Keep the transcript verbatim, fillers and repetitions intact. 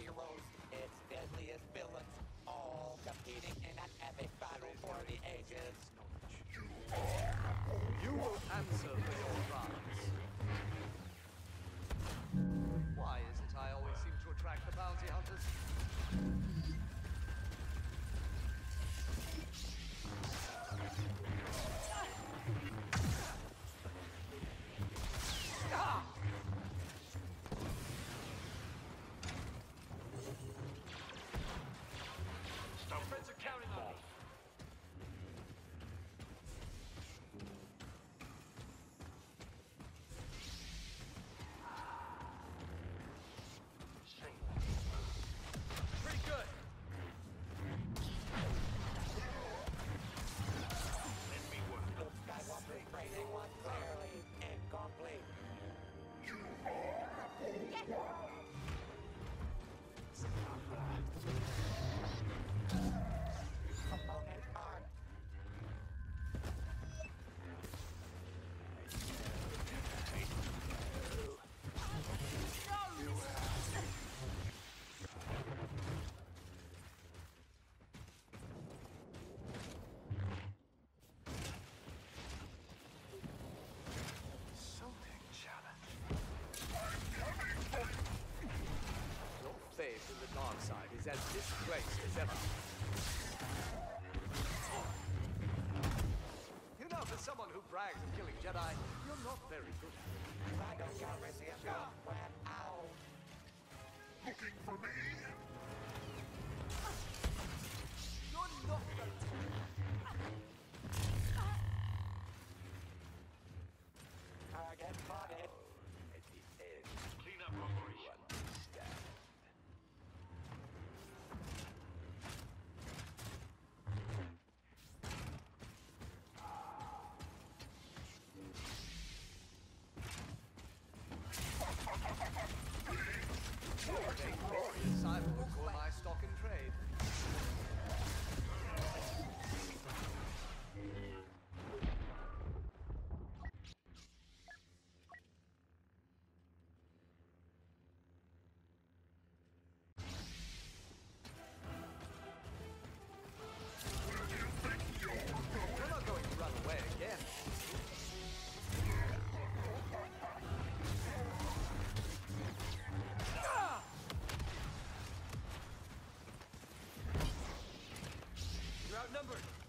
heroes, its deadliest villains, all competing in an epic battle for the ages. You will answer for your crimes. Why is it I always seem to attract the bounty hunters? Ah! Our friends are counting on me. Pretty good. Let me work. Skywalker training was clearly incomplete. You are... Opponent armed. Something challenge. Your faith in the dark side is as disgraced as ever. You know, for someone who brags of killing Jedi, you're not very good at it. I don't care if you're not wet out. Looking for me? You're not good. Target spotted. At the end, clean up operation. I will call my stock in trade. We're not going to run away again. Outnumbered.